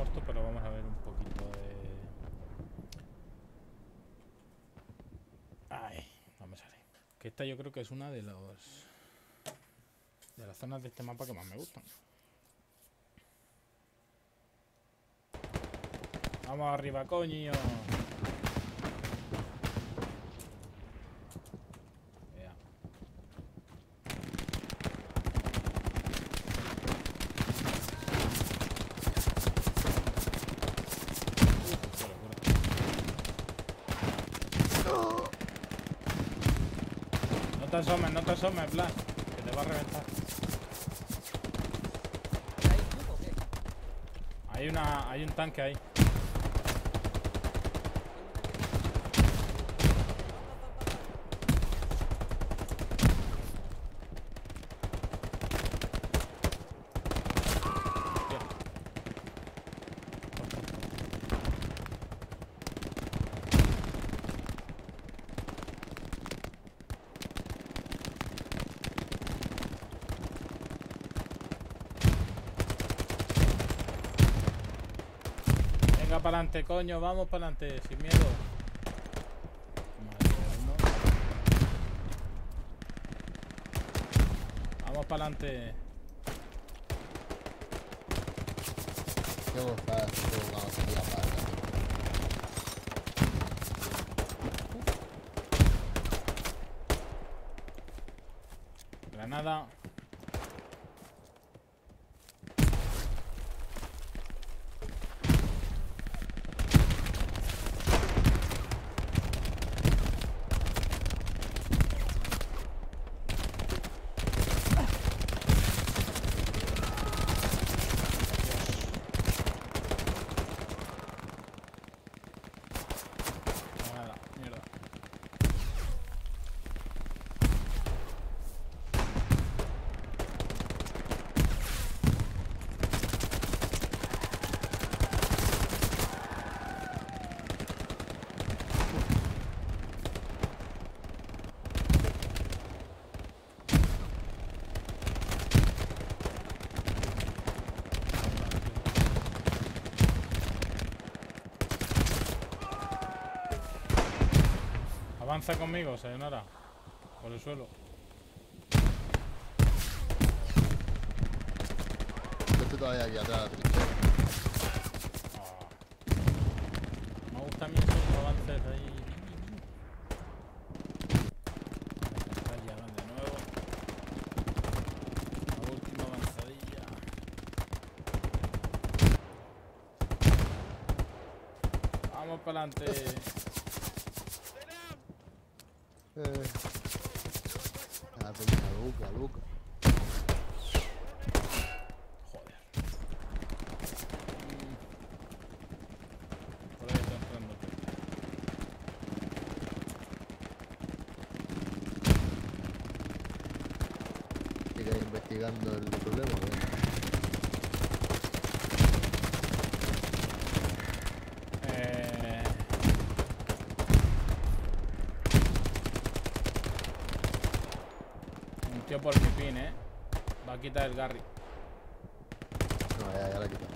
muerto, pero vamos a ver un poquito de... Ay, no me sale. Que esta yo creo que es una de los... de las zonas de este mapa que más me gustan. Vamos arriba, coño. No te asomes, no te asomes, Blas, que te va a reventar. Hay un tanque ahí. Venga para adelante, coño, vamos para adelante, sin miedo. Vamos para adelante. Granada. Avanza conmigo, Sayonara, por el suelo. Yo estoy todavía aquí atrás. Oh. Me gustan bien esos avances de ahí. Vamos para adelante. La boca. Joder. Por ahí está entrando. Sigue investigando el problema, por mi pin, Va a quitar el Garry. No, ya la he quitado.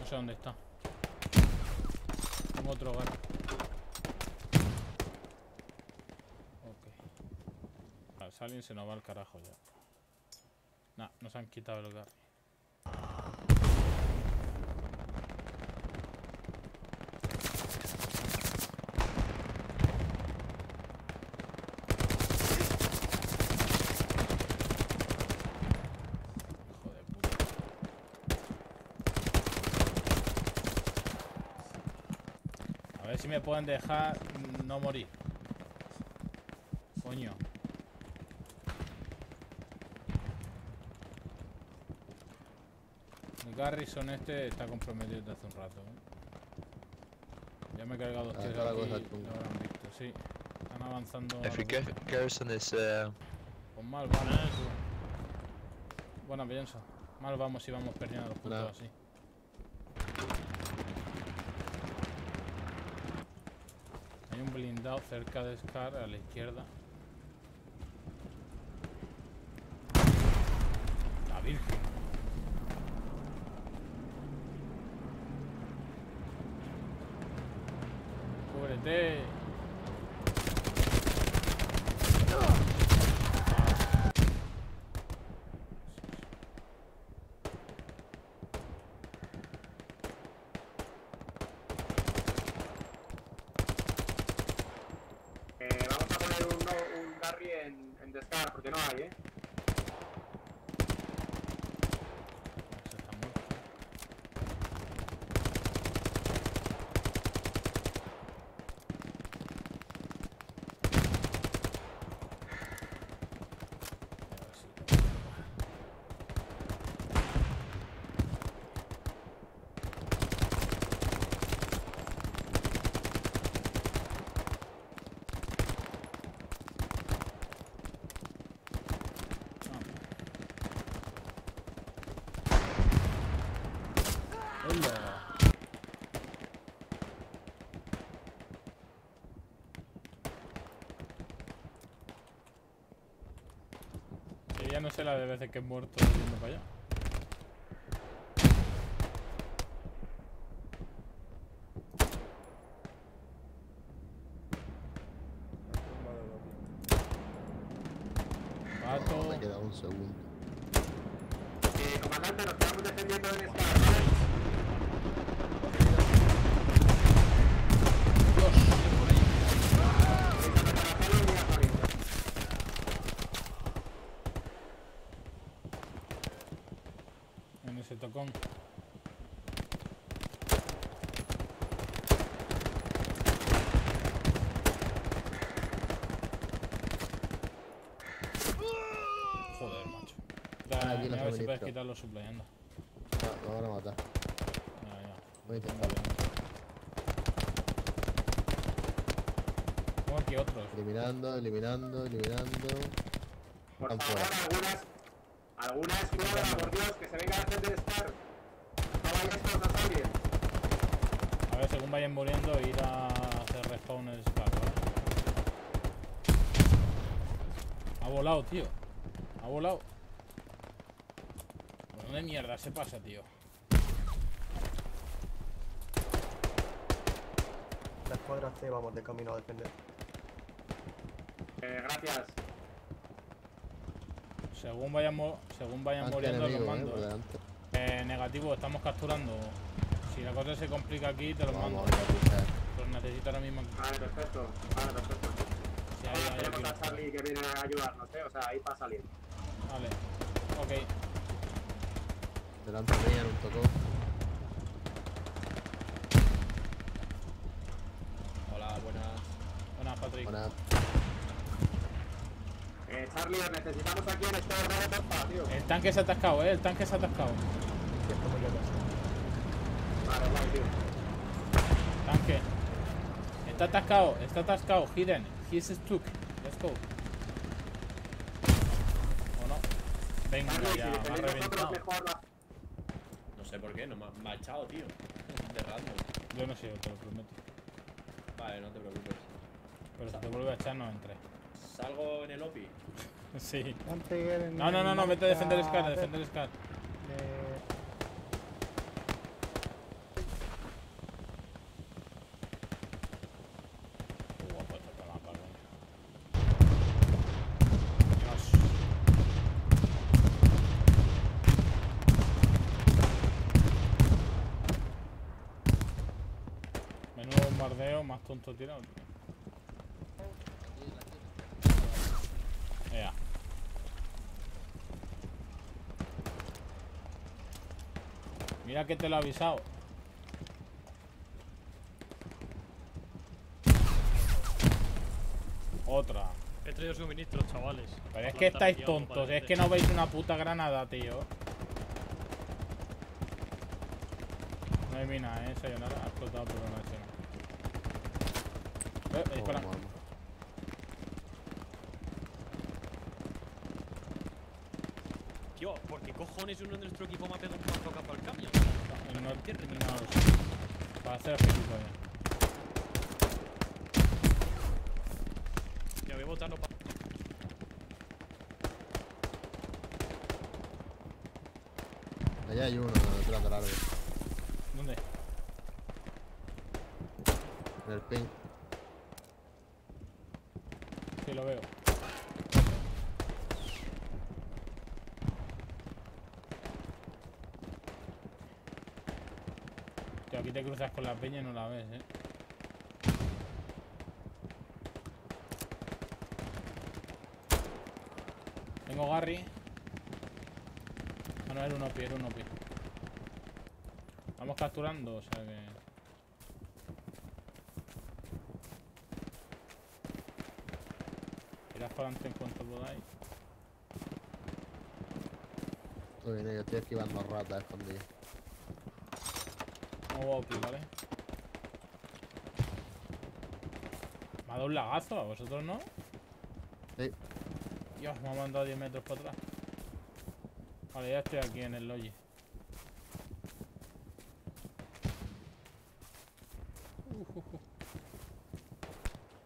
No sé dónde está. Tengo otro hogar. Ok. Al Salin se nos va al carajo ya. Nah, nos han quitado el hogar. A ver si me pueden dejar no morir. Coño. El Garrison este está comprometido desde hace un rato. Ya me he cargado dos tiros aquí, lo habrán visto, sí. Están avanzando. If we get garrison is, pues mal van, bueno, pienso. Mal vamos si vamos perdiendo los puntos así. Hay un blindado cerca de Scar a la izquierda. La Virgen. Cúbrete. Porque no hay, ¿eh? Se está muerto. Que ya no sé la de veces que he muerto yendo para allá. Pato. Me ha quedado un segundo. Comandante, nos estamos defendiendo en esta. Tocón. Joder, macho. Da, aquí a ver si puedes quitarlo suplayando. Lo van a matar. Voy a intentarlo. Tengo aquí otros. Eliminando. Por favor, algunas cuadras, por Dios, que se venga la gente de Scar. No vayan estos a salir. A ver, según vayan muriendo, ir a hacer respawn en Scar, ¿vale? Ha volado, tío. Ha volado. ¿Por dónde mierda se pasa, tío? La escuadra C, vamos de camino a defender. Gracias. Según vayan muriendo los mando. Negativo, estamos capturando. Si la cosa se complica aquí, te los mando. Los necesito ahora mismo. Vale, perfecto. Si hay, ahora tenemos a Charlie que viene a ayudarnos, ¿eh? O sea, ahí para salir. Vale. Ok. Delante de ella nos tocó. Hola, buenas. Buenas, Patrick. Buenas. Charlie, necesitamos aquí en este barrio de tapa, tío. El tanque se ha atascado, el tanque se ha atascado. Vale, vale, tío. Tanque. Está atascado. Hidden. He's stuck. Let's go. ¿O no? Venga, Charlie, ya, si me ha reventado. No sé por qué, no me ha echado, tío. De random. Yo no sé, te lo prometo. Vale, no te preocupes. Pero si te vuelve a echar, no entré. ¿Salgo en el OPI? Sí. No, vete a defender Scar, Guapo, está con la palma. Dios. Menudo bombardeo, más tonto tirado, tío. Mira que te lo he avisado. Otra. He traído suministros, chavales. Pero es que estáis tontos, es que no veis una puta granada, tío. No hay mina, sayonara. Ha explotado por una noche. Dispara. ¿Qué cojones uno de nuestro equipo me ha pegado un poco acá para el camión? No he terminado. Para hacer objetivo ya. Ya voy botando para... Allá hay uno detrás del árbol. ¿Dónde? En el pin. Sí, lo veo. Tío, aquí te cruzas con la peña y no la ves, eh. Tengo Garry. Ah, no, era uno pie. Vamos capturando, o sea que... Tirad para adelante en cuanto podáis. Estoy bien, yo estoy esquivando ratas escondidas. Vamos a OP, ¿vale? Me ha dado un lagazo, ¿a vosotros no? Sí. Dios, me ha mandado 10 metros para atrás. Vale, ya estoy aquí en el lobby.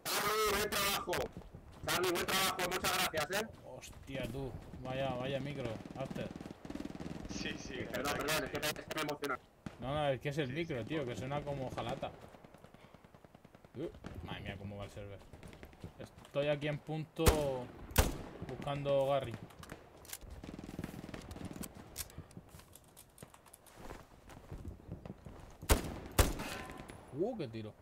¡Harry, buen trabajo! ¡Harry, buen trabajo! Muchas gracias, ¿eh? Hostia, tú. Vaya micro, After. Sí. Perdón, es que me emociona. No, es que es el micro, tío, que suena como jalata. Madre mía, cómo va el server. Estoy aquí en punto buscando Garry. Qué tiro.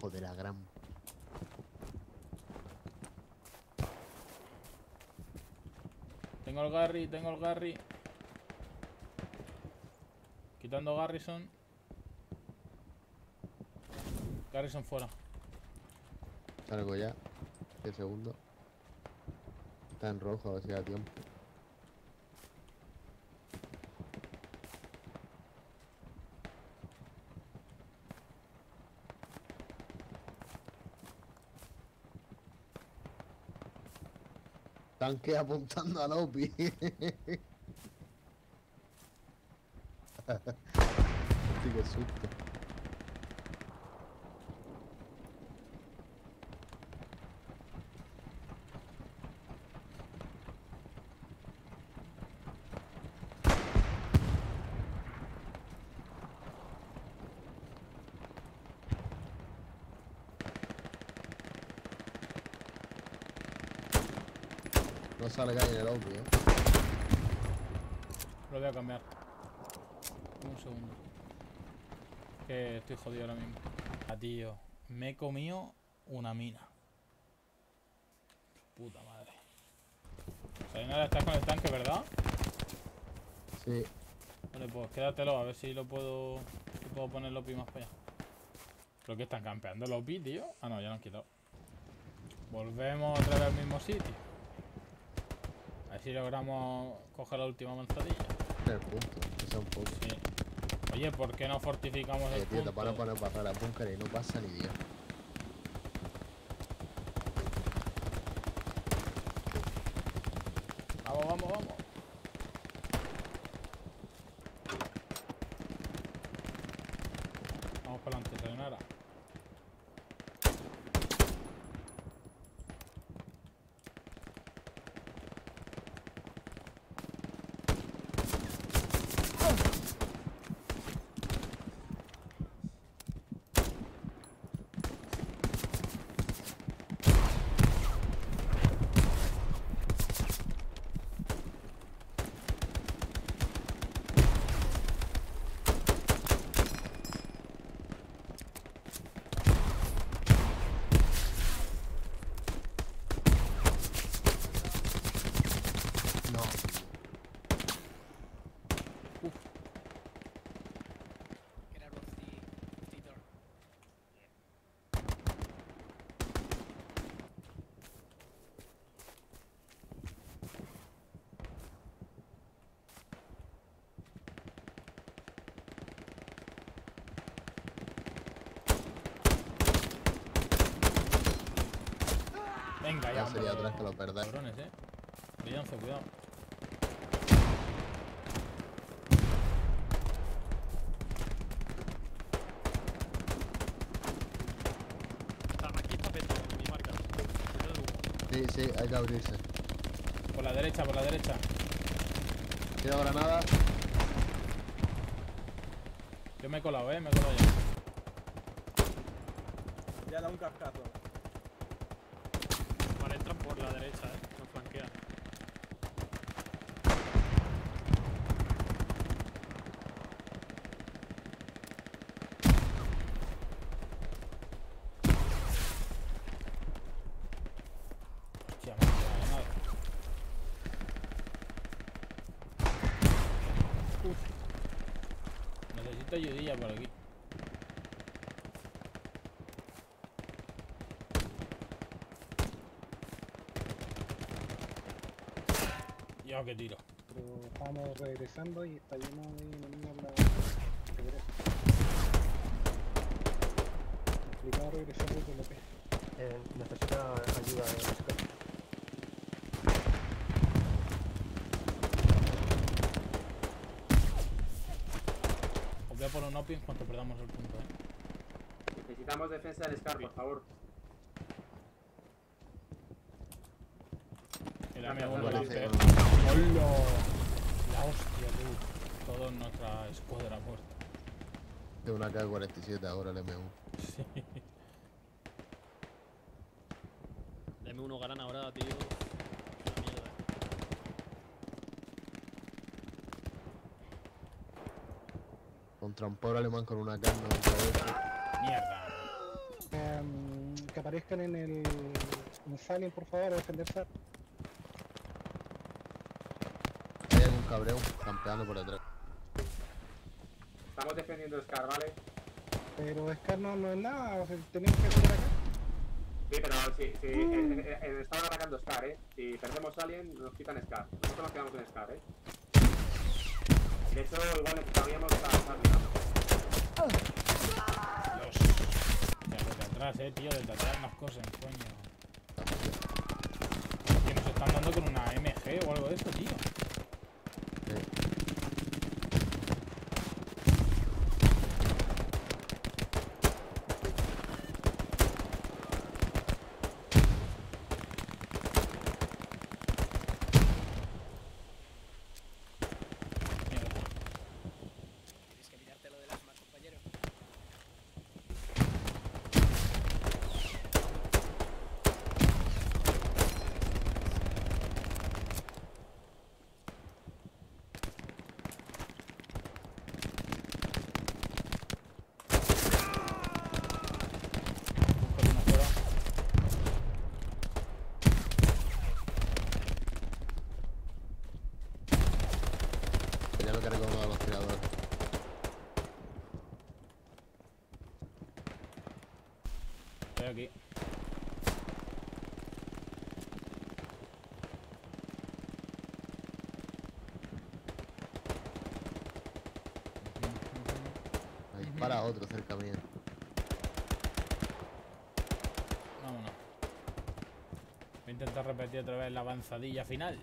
Joder, la gran. Tengo el Garry. Quitando Garrison. Garrison fuera. Salgo ya. 10 segundos. Está en rojo, a ver si da tiempo. Tanque apuntando a Lopi. Sí, qué susto. No sale calle en el auto, eh. Lo voy a cambiar. Un segundo. Que estoy jodido ahora mismo. Ah, tío. Me he comido una mina. Puta madre. O sea, nada, estás con el tanque, ¿verdad? Sí. Vale, pues quédatelo, a ver si lo puedo. Si puedo poner Lopi más para allá. Creo que están campeando Lopi, tío. Ah, no, ya lo han quitado. Volvemos otra vez al mismo sitio. A ver si logramos coger la última manzadilla. El punto, es un punto. Sí. Oye, ¿por qué no fortificamos el punto? Tío, para poner para la búnker y no pasa ni Dios. Vamos. Vamos para adelante, Sayonara. venga, ya sería atrás que lo perdáis. Cabrones, Villanzo, cuidado. Aquí está Petro, mi marca. Sí, hay que abrirse. Por la derecha, por la derecha. Tiro granada. Yo me he colado, me he colado ya. Ya da un cascazo. Vale, entran por la derecha, nos flanquean. Hostia, me he ganado. Uf. Necesito ayudilla por aquí. Ya que tiro. Pero estamos regresando y está lleno de enemigos en la regresa. Complicado regresar desde la P. Necesita ayuda de rescate. Voy a por un OPI en cuanto perdamos el punto, Necesitamos defensa del SCAR, por favor. El AM1 lo hace. ¡Hola! La hostia, tú. Toda nuestra escuadra puesta. De una K47 ahora el M1. Sí. El M1 ganan ahora, tío. Una mierda. Contra un pobre alemán con una carne. Mierda. Que aparezcan en el Silent, por favor, a defenderse. Hay algún cabreo campeando por detrás. Estamos defendiendo el SCAR, ¿vale? Pero SCAR no es nada, tenemos que hacer acá. Sí, pero estaban atacando SCAR, Si perdemos Silent, nos quitan SCAR. Nosotros nos quedamos con SCAR, De hecho, igual necesitaríamos para pasar mirando. Dios. Desde atrás, tío. Desde atrás más cosas, coño. Que nos están dando con una MG o algo de esto, tío. Aquí. Ahí para otro cerca mío. Vámonos. Voy a intentar repetir otra vez la avanzadilla final.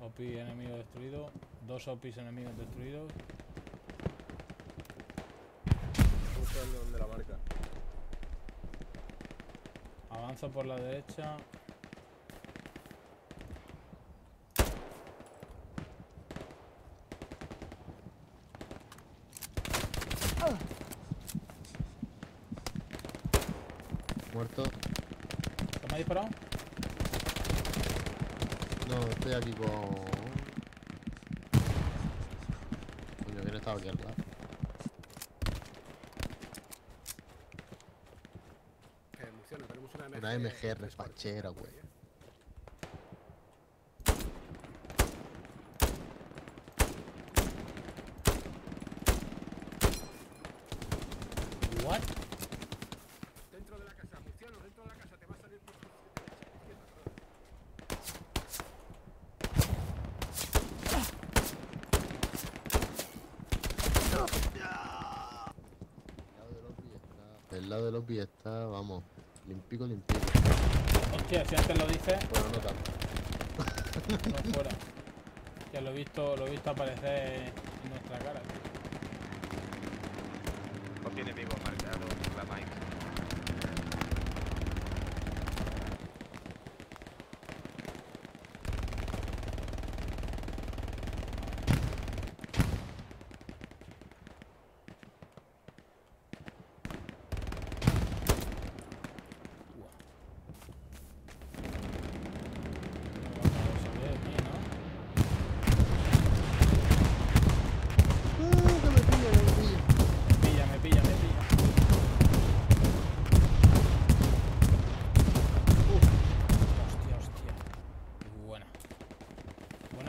OPI enemigo destruido. 2 OPIs enemigos destruidos. Justo el donde la marca. Avanzo por la derecha. Muerto. ¿Te me has disparado? No, estoy aquí con... Estaba aquí al lado. Una MG repachera, güey. What? Dentro de la casa, Luciano, dentro de la casa te va a salir por lado de los vídeos está, vamos, limpico, limpico. Hostia, si antes lo dices... Bueno, no tanto. No fuera. Ya lo he visto aparecer en nuestra cara, tío. No tiene vivo marcado la Mike.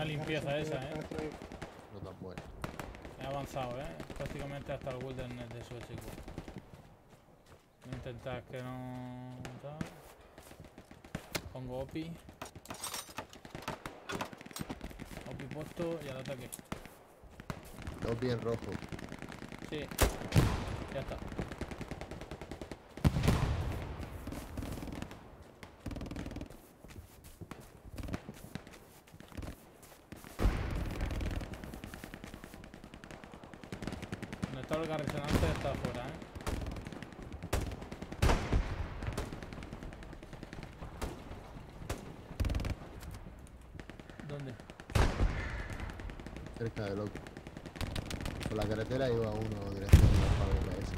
Limpieza esa, No tan buena. He avanzado, prácticamente hasta el wilderness de su chico. Voy a intentar que no... Pongo OPI. OPI puesto y al ataque. OPI en rojo. Sí. Ya está. El garrisonante está afuera, ¿Dónde? Cerca de loco. Por la carretera iba uno dirección de la fábrica esa.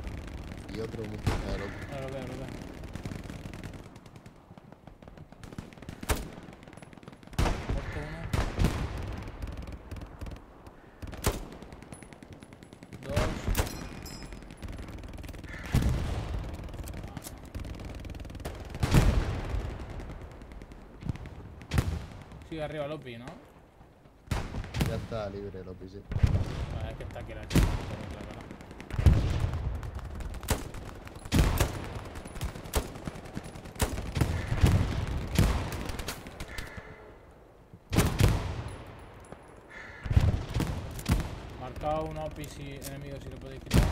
Y otro muy cerca de loco. Ah, lo veo, lo veo. Sigue arriba Lopi, ¿no? Ya está libre Lopi, sí. Vale, es que está aquí la chica. Marcado un Opi si enemigo, si lo podéis quitar.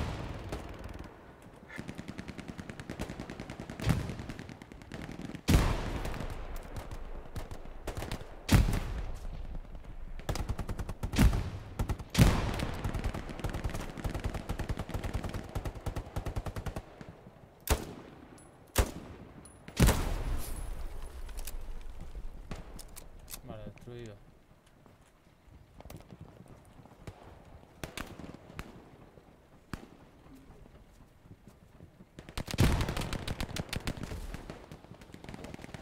Destruido.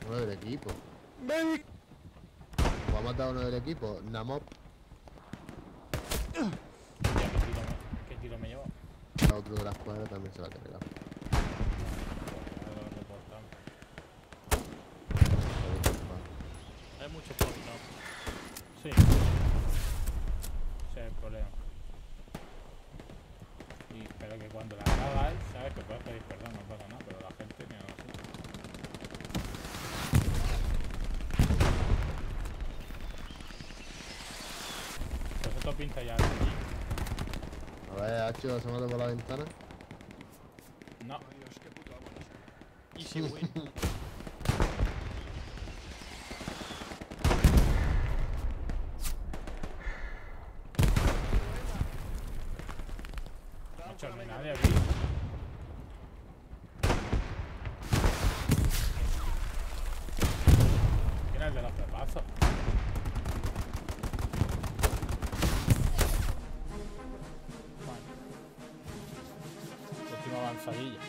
Uno del equipo. ¡Medic! ¿O ha matado uno del equipo? Namop. ¿Qué tiro me lleva? A otro de la escuadra también se va a cargar. Hay mucho por, ¿no? Sí. Ese es el problema. Y espero que cuando la hagas, sabes que puedes pedir perdón, no pasa nada, pero la gente ni nada. Pues esto pinta ya. A ver, Hacho, ¿se mata por la ventana? No. Dios, qué puto abuelo. Easy win. No hay nadie aquí. ¿Quién es el de los pepazos? Vale. Última avanzadilla.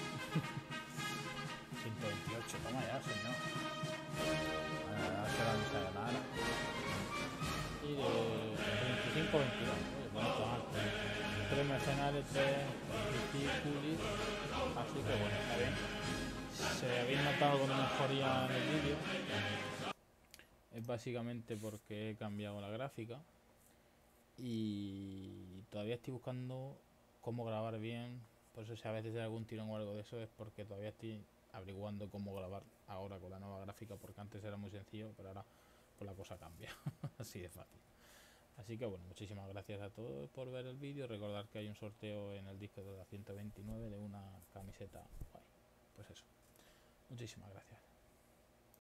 128, toma ya, señor. Bueno, ya será mi sayonara. Y de 25 a 22. Tres mercenarios, tres culis, así que bueno, está bien. Se habéis notado con mejoría en el vídeo, es básicamente porque he cambiado la gráfica y todavía estoy buscando cómo grabar bien, por eso si a veces hay algún tirón o algo de eso es porque todavía estoy averiguando cómo grabar ahora con la nueva gráfica, porque antes era muy sencillo, pero ahora pues la cosa cambia, así de fácil. Así que bueno, muchísimas gracias a todos por ver el vídeo. Recordad que hay un sorteo en el disco de la 129 de una camiseta guay. Muchísimas gracias.